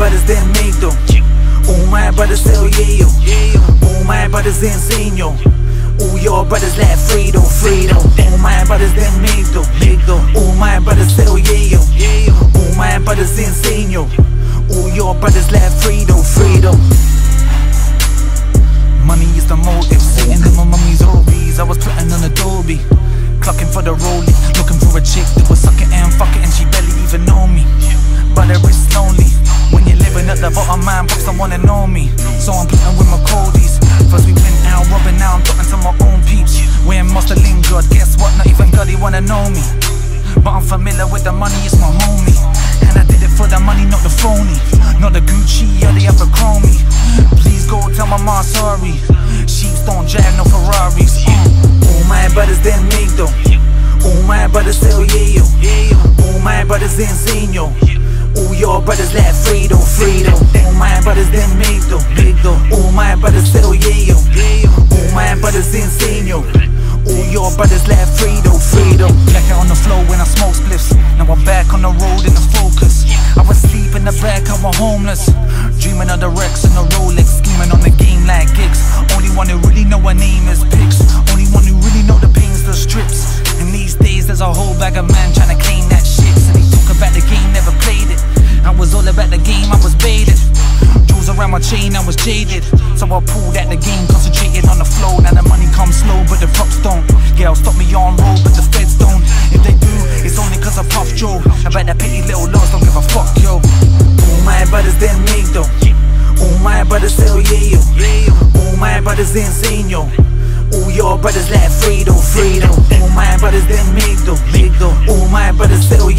brothers than me though. All my brothers tell you. All my brothers in senior. All your brothers like Fredo, Fredo. All my brothers than me though. All my brothers tell you. All my brothers in senior. All your brothers like Fredo, Fredo. Money is the motive, sitting in my mummy's Orbeez. I was plotting on Adobe, clocking for the rollie, looking for a chick that was sucking and fucking, and she barely even know me. But it is lonely when you're living at the bottom, man. Pops don't wanna know me, so I'm plotting with my coldies. First we went out robbing, now I'm talking to my own peeps. Where must have lingered? Guess what? Not even Goddy wanna know me. But I'm familiar with the money, it's my homie. And I did it for the money, not the phony. Not the Gucci or the other chromie. Please go tell my mom sorry. Sheeps don't drive no Ferraris. All my brothers than me though. All my brothers still yeah. All my brothers in senior. All your brothers like Fredo, Fredo. All my brothers than me though. All my brothers still yeah. All my brothers in senior. All your brothers like Fredo, Fredo. Black out on the floor when I smoke spliffs. Now I'm back on the road in the focus. I was sleep in the back, I was homeless, dreaming of the Rex and the Rolex, scheming on the game like gigs. Only one who really know her name is Pix. Only one who really know the pain's the strips. And these days there's a whole bag of man trying to claim that shit. So they talk about the game, never played it. I was all about the game, I was baited. Jewels around my chain, I was jaded. So I pulled at the game, concentrated on the flow. Now the money comes slow, but the props don't. Girl, stop me on road, but the feds don't. If they do, it's only cause I puff Joe. About that petty little loss, don't give a fuck, yo. All my brothers than me though. All my brothers tell you. All my brothers in senior. All your brothers like Fredo, Fredo. All my brothers than me though. All my brothers tell